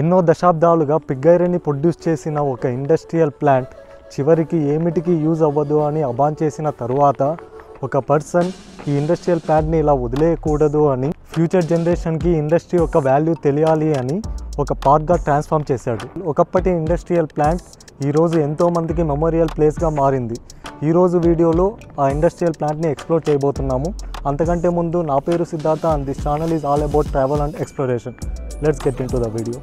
ఎన్నో దశాబ్దాలుగా Pig ఐరన్ని produce చేసిన ఒక ఇండస్ట్రియల్ ప్లాంట్ చివరికి ఏమిటికి యూజ్ అవ్వదు అని అబాన్ చేసిన తరువాత ఒక పర్సన్ ఈ ఇండస్ట్రియల్ ప్లాంట్ని ఇలా వదిలేయకూడదు అని ఫ్యూచర్ జనరేషన్కి ఇండస్ట్రీ యొక్క వాల్యూ తెలియాలి అని ఒక పార్క్గా ట్రాన్స్ఫార్మ్ చేశాడు. ఒకప్పటి ఇండస్ట్రియల్ ప్లాంట్ ఈరోజు ఎంతోమందికి మెమోరియల్ ప్లేస్గా మారింది. ఈరోజు వీడియోలో ఆ ఇండస్ట్రియల్ ప్లాంట్ని ఎక్స్ప్లోర్ చేయబోతున్నాము. అంతకంటే ముందు నా పేరు Siddhartha and this channel is all about travel and exploration. Let's get in to the video.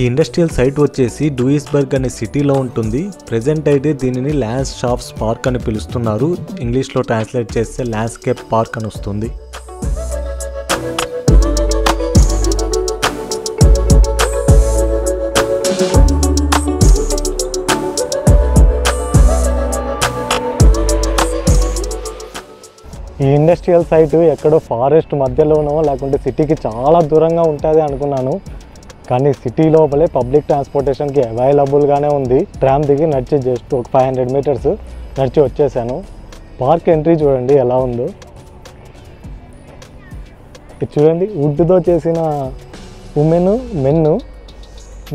ఈ ఇండస్ట్రియల్ సైట్ వచ్చేసి డూయిస్బర్గ్ అనే సిటీలో ఉంటుంది. ప్రజెంట్ అయితే దీనిని ల్యాండ్ షాప్స్ పార్క్ అని పిలుస్తున్నారు. ఇంగ్లీష్లో ట్రాన్స్లేట్ చేస్తే ల్యాండ్స్కేప్ పార్క్ అని వస్తుంది. ఈ ఇండస్ట్రియల్ సైట్ ఎక్కడో ఫారెస్ట్ మధ్యలోనో లేకుంటే సిటీకి చాలా దూరంగా ఉంటుంది అనుకున్నాను, కానీ సిటీ లోపలే పబ్లిక్ ట్రాన్స్పోర్టేషన్కి అవైలబుల్గానే ఉంది. ట్రామ్ దిగి నడిచి జస్ట్ ఒక 500 మీటర్స్ నడిచి వచ్చేసాను. పార్క్ ఎంట్రీ చూడండి ఎలా ఉందో. ఇది చూడండి, వుడ్తో చేసిన ఉమెన్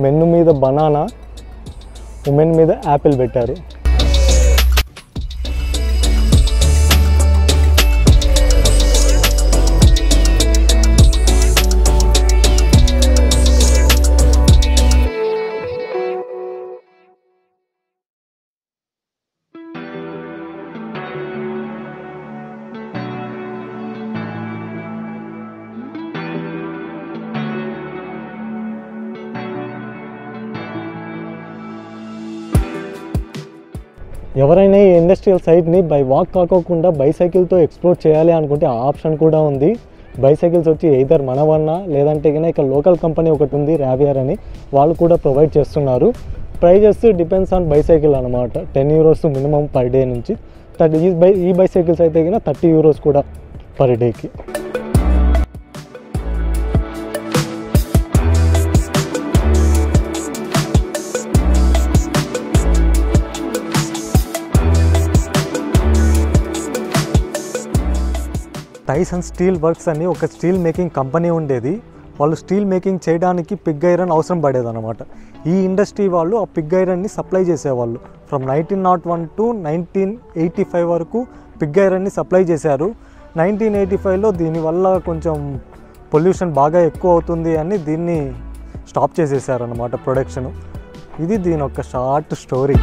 మెన్ను మీద బనానా, ఉమెన్ మీద యాపిల్ పెట్టారు. ఎవరైనా ఈ ఇండస్ట్రియల్ సైట్ని బై వాక్ కాకోకుండా బైసైకిల్తో ఎక్స్ప్లోర్ చేయాలి అనుకుంటే ఆ ఆప్షన్ కూడా ఉంది. బైసైకిల్స్ వచ్చి ఎయిదర్ మనవన్న లేదంటే కన్నా ఇక్కడ లోకల్ కంపెనీ ఒకటి ఉంది రావియర్ అని, వాళ్ళు కూడా ప్రొవైడ్ చేస్తున్నారు. ప్రైజెస్ డిపెండ్స్ ఆన్ బైసైకిల్ అనమాట. 10 యూరోస్ మినిమం పర్ డే నుంచి, ఈ బైసైకిల్స్ అయితే కన్నా 30 యూరోస్ కూడా పర్ డేకి. టైసన్ స్టీల్ వర్క్స్ అని ఒక స్టీల్ మేకింగ్ కంపెనీ ఉండేది. వాళ్ళు స్టీల్ మేకింగ్ చేయడానికి పిగ్ ఐరన్ అవసరం పడేదన్నమాట. ఈ ఇండస్ట్రీ వాళ్ళు ఆ పిగ్ ఐరన్ని సప్లై చేసేవాళ్ళు. ఫ్రమ్ 1901 టు 1985 వరకు పిగ్ ఐరన్ని సప్లై చేశారు. 1985లో దీనివల్ల కొంచెం పొల్యూషన్ బాగా ఎక్కువ అవుతుంది అని దీన్ని స్టాప్ చేసేసారన్నమాట ప్రొడక్షను. ఇది దీని ఒక షార్ట్ స్టోరీ.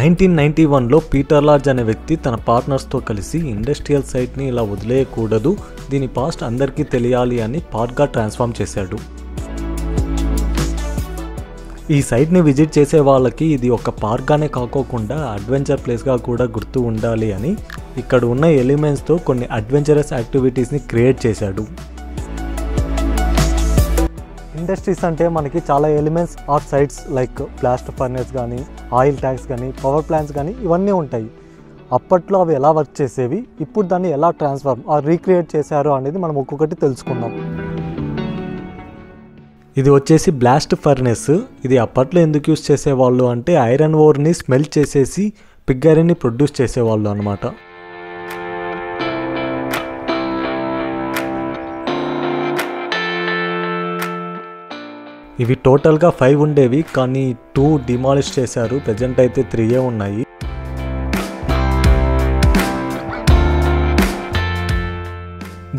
నైన్టీన్ 1991లో పీటర్ లార్జ్ అనే వ్యక్తి తన పార్ట్నర్స్తో కలిసి ఇండస్ట్రియల్ సైట్ని ఇలా వదిలేయకూడదు, దీని పాస్ట్ అందరికీ తెలియాలి అని పార్క్గా ట్రాన్స్ఫార్మ్ చేశాడు. ఈ సైట్ని విజిట్ చేసే వాళ్ళకి ఇది ఒక పార్క్గానే కాకోకుండా అడ్వెంచర్ ప్లేస్గా కూడా గుర్తు ఉండాలి అని ఇక్కడ ఉన్న ఎలిమెంట్స్తో కొన్ని అడ్వెంచరస్ యాక్టివిటీస్ని క్రియేట్ చేశాడు. ఇండస్ట్రీస్ అంటే మనకి చాలా elements of sites like blast furnace కానీ, ఆయిల్ ట్యాంక్స్ కానీ, పవర్ ప్లాంట్స్ కానీ ఇవన్నీ ఉంటాయి. అప్పట్లో అవి ఎలా వర్క్ చేసేవి, ఇప్పుడు దాన్ని ఎలా ట్రాన్స్ఫార్మ్ రీక్రియేట్ చేశారు అనేది మనం ఒక్కొక్కటి తెలుసుకుందాం. ఇది వచ్చేసి బ్లాస్ట్ ఫర్నెస్. ఇది అప్పట్లో ఎందుకు యూజ్ చేసేవాళ్ళు అంటే ఐరన్ ఓర్ని స్మెల్ట్ చేసేసి పిగ్ ఐరన్ని ప్రొడ్యూస్ చేసేవాళ్ళు అనమాట. ఇవి టోటల్గా 5 ఉండేవి, కానీ 2 డిమాలిష్ చేశారు. ప్రజెంట్ అయితే 3 ఉన్నాయి.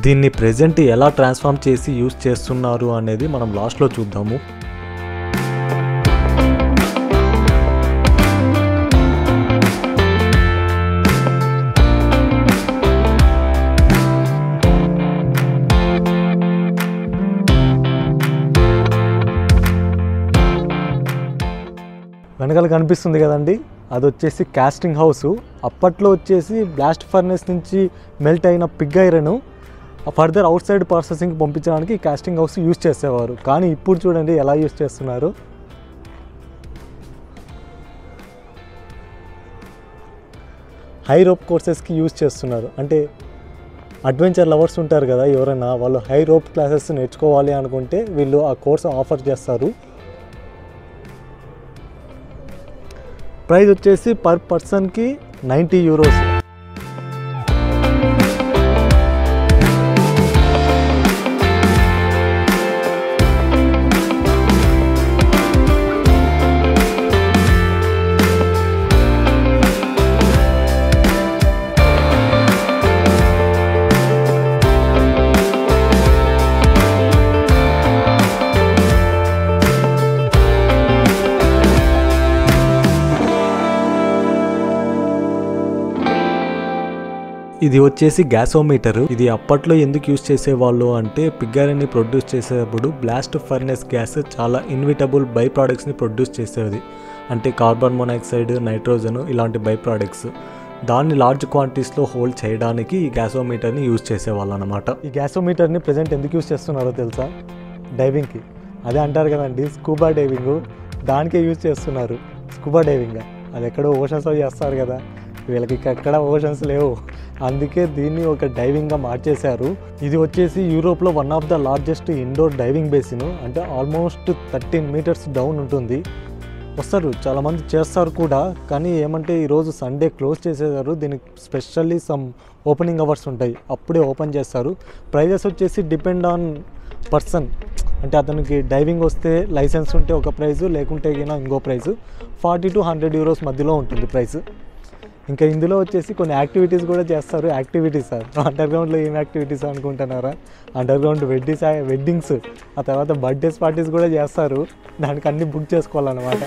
దీన్ని ప్రజెంట్ ఎలా ట్రాన్స్ఫార్మ్ చేసి యూజ్ చేస్తున్నారు అనేది మనం లాస్ట్లో చూద్దాము. వెనకాల కనిపిస్తుంది కదండి, అది వచ్చేసి కాస్టింగ్ హౌస్. అప్పట్లో వచ్చేసి బ్లాస్ట్ ఫర్నెస్ నుంచి మెల్ట్ అయిన pig iron further outside ప్రాసెసింగ్కి పంపించడానికి కాస్టింగ్ హౌస్ యూజ్ చేసేవారు. కానీ ఇప్పుడు చూడండి ఎలా యూజ్ చేస్తున్నారు. హై రోప్ కోర్సెస్కి యూజ్ చేస్తున్నారు. అంటే అడ్వెంచర్ లవర్స్ ఉంటారు కదా ఎవరైనా, వాళ్ళు హై రోప్ క్లాసెస్ నేర్చుకోవాలి అనుకుంటే వీళ్ళు ఆ కోర్స్ ఆఫర్ చేస్తారు. ప్రైస్ వచ్చేసి పర్ పర్సన్కి €90. ఇది వచ్చేసి గ్యాసోమీటర్. ఇది అప్పట్లో ఎందుకు యూజ్ చేసేవాళ్ళు అంటే పిగ్గారిని ప్రొడ్యూస్ చేసేటప్పుడు బ్లాస్ట్ ఫర్నెస్ గ్యాస్ చాలా ఇన్విటబుల్ బై ప్రోడక్ట్స్ని ప్రొడ్యూస్ చేసేది, అంటే కార్బన్ మోనాక్సైడ్, నైట్రోజన్ ఇలాంటి బై ప్రోడక్ట్స్. దాన్ని లార్జ్ క్వాంటిటీస్లో హోల్డ్ చేయడానికి ఈ గ్యాసోమీటర్ని యూజ్ చేసేవాళ్ళు అనమాట. ఈ గ్యాసోమీటర్ని ప్రజెంట్ ఎందుకు యూజ్ చేస్తున్నారో తెలుసా? డైవింగ్కి. అదే అంటారు కదండి స్కూబా డైవింగ్, దానికే యూజ్ చేస్తున్నారు. స్కూబా డైవింగ్ అది ఎక్కడో ఓషన్స్లో చేస్తారు కదా, వీళ్ళకి ఎక్కడ ఓషన్స్ లేవు, అందుకే దీన్ని ఒక డైవింగ్గా మార్చేశారు. ఇది వచ్చేసి యూరోప్లో one of the largest indoor diving basin, అంటే ఆల్మోస్ట్ 13 మీటర్స్ డౌన్ ఉంటుంది. వస్తారు చాలామంది చేస్తారు కూడా, కానీ ఏమంటే ఈరోజు సండే క్లోజ్ చేసేసారు. దీనికి స్పెషల్లీ సమ్ ఓపెనింగ్ అవర్స్ ఉంటాయి, అప్పుడే ఓపెన్ చేస్తారు. ప్రైజెస్ వచ్చేసి డిపెండ్ ఆన్ పర్సన్, అంటే అతనికి డైవింగ్ వస్తే లైసెన్స్ ఉంటే ఒక ప్రైజు, లేకుంటే అయినా ఇంకో ప్రైజు. €40 to €100 మధ్యలో ఉంటుంది ప్రైస్. ఇంకా ఇందులో వచ్చేసి కొన్ని యాక్టివిటీస్ కూడా చేస్తారు. యాక్టివిటీస్ అండర్గ్రౌండ్లో ఏం యాక్టివిటీస్ అనుకుంటున్నారా? అండర్గ్రౌండ్ వెడ్డింగ్స్, ఆ తర్వాత బర్త్డేస్ పార్టీస్ కూడా చేస్తారు. దానికి అన్నీ బుక్ చేసుకోవాలన్నమాట.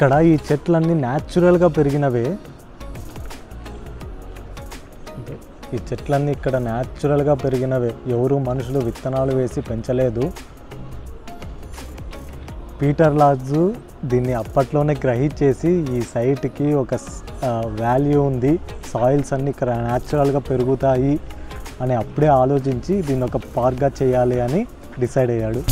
ఇక్కడ ఈ చెట్లన్నీ న్యాచురల్గా పెరిగినవే. ఈ చెట్లన్నీ ఇక్కడ న్యాచురల్గా పెరిగినవే, ఎవరు మనుషులు విత్తనాలు వేసి పెంచలేదు. పీటర్ లాజ్ దీన్ని అప్పట్లోనే గ్రహించేసి ఈ సైట్కి ఒక వాల్యూ ఉంది, సాయిల్స్ అన్నీ ఇక్కడ న్యాచురల్గా పెరుగుతాయి అని అప్పుడే ఆలోచించి దీన్ని ఒక పార్క్గా చేయాలి అని డిసైడ్ అయ్యాడు.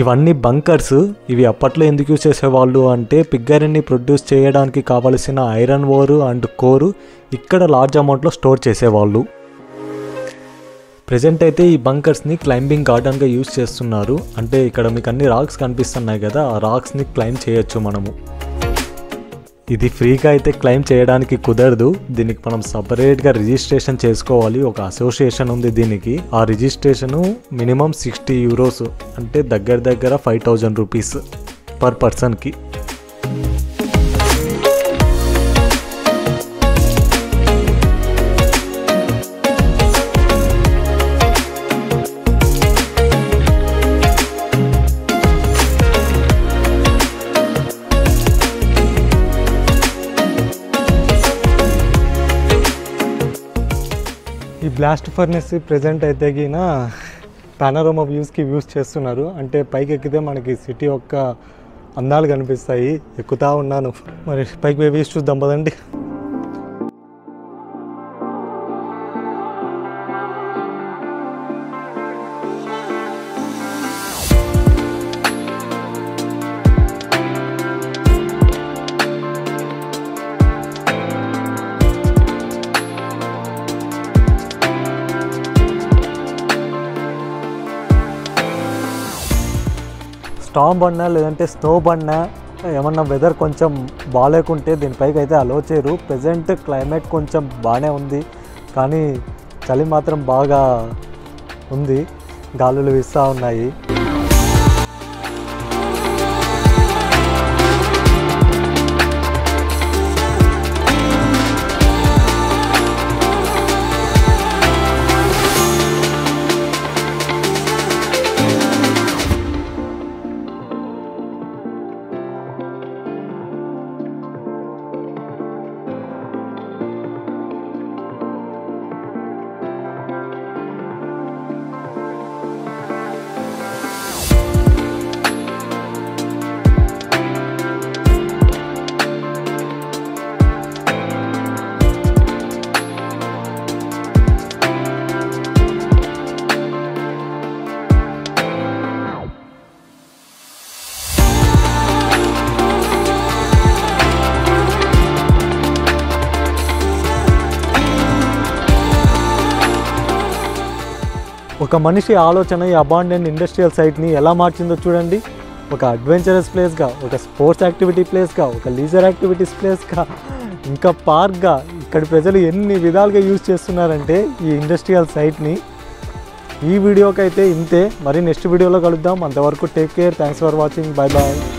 ఇవన్నీ బంకర్స్. ఇవి అప్పట్లో ఎందుకు యూజ్ చేసేవాళ్ళు అంటే పిగ్గరిని ప్రొడ్యూస్ చేయడానికి కావలసిన ఐరన్ ఓరు అండ్ కోరు ఇక్కడ లార్జ్ అమౌంట్లో స్టోర్ చేసేవాళ్ళు. ప్రజెంట్ అయితే ఈ బంకర్స్ని క్లైంబింగ్ గార్డెన్గా యూజ్ చేస్తున్నారు. అంటే ఇక్కడ మీకు అన్ని రాక్స్ కనిపిస్తున్నాయి కదా, ఆ రాక్స్ని క్లైంబ్ చేయొచ్చు మనము. ఇది ఫ్రీగా అయితే క్లైంబ్ చేయడానికి కుదరదు, దీనికి మనం సపరేట్గా రిజిస్ట్రేషన్ చేసుకోవాలి. ఒక అసోసియేషన్ ఉంది దీనికి, ఆ రిజిస్ట్రేషను మినిమం €60, అంటే దగ్గర దగ్గర ₹5000 పర్ పర్సన్కి. ఈ బ్లాస్ట్ ఫర్నెస్ ప్రజెంట్ అయితే గిన పానరోమా వ్యూస్కి యూస్ చేస్తున్నారు, అంటే పైకి ఎక్కితే మనకి సిటీ యొక్క అందాలు కనిపిస్తాయి. ఎక్కుతా ఉన్నాను, మరి పైకి పోయి వ్యూస్ చూద్దాం పదండి. స్టామ్ బండినా లేదంటే స్నో బండినా ఏమన్నా వెదర్ కొంచెం బాగాలేకుంటే దీనిపైకి అయితే అలో చేయరు. ప్రజెంట్ క్లైమేట్ కొంచెం బాగానే ఉంది, కానీ చలి మాత్రం బాగా ఉంది, గాలులు వీస్తూ ఉన్నాయి. ఒక మనిషి ఆలోచన ఈ అబాండెంట్ ఇండస్ట్రియల్ సైట్ని ఎలా మార్చిందో చూడండి. ఒక అడ్వెంచరస్ ప్లేస్గా, ఒక స్పోర్ట్స్ యాక్టివిటీ ప్లేస్గా, ఒక లీజర్ యాక్టివిటీస్ ప్లేస్గా, ఇంకా పార్క్గా ఇక్కడ ప్రజలు ఎన్ని విధాలుగా యూజ్ చేస్తున్నారంటే ఈ ఇండస్ట్రియల్ సైట్ని. ఈ వీడియోకైతే ఇంతే, మరి నెక్స్ట్ వీడియోలో కలుద్దాం. అంతవరకు take care, thanks for watching, bye bye.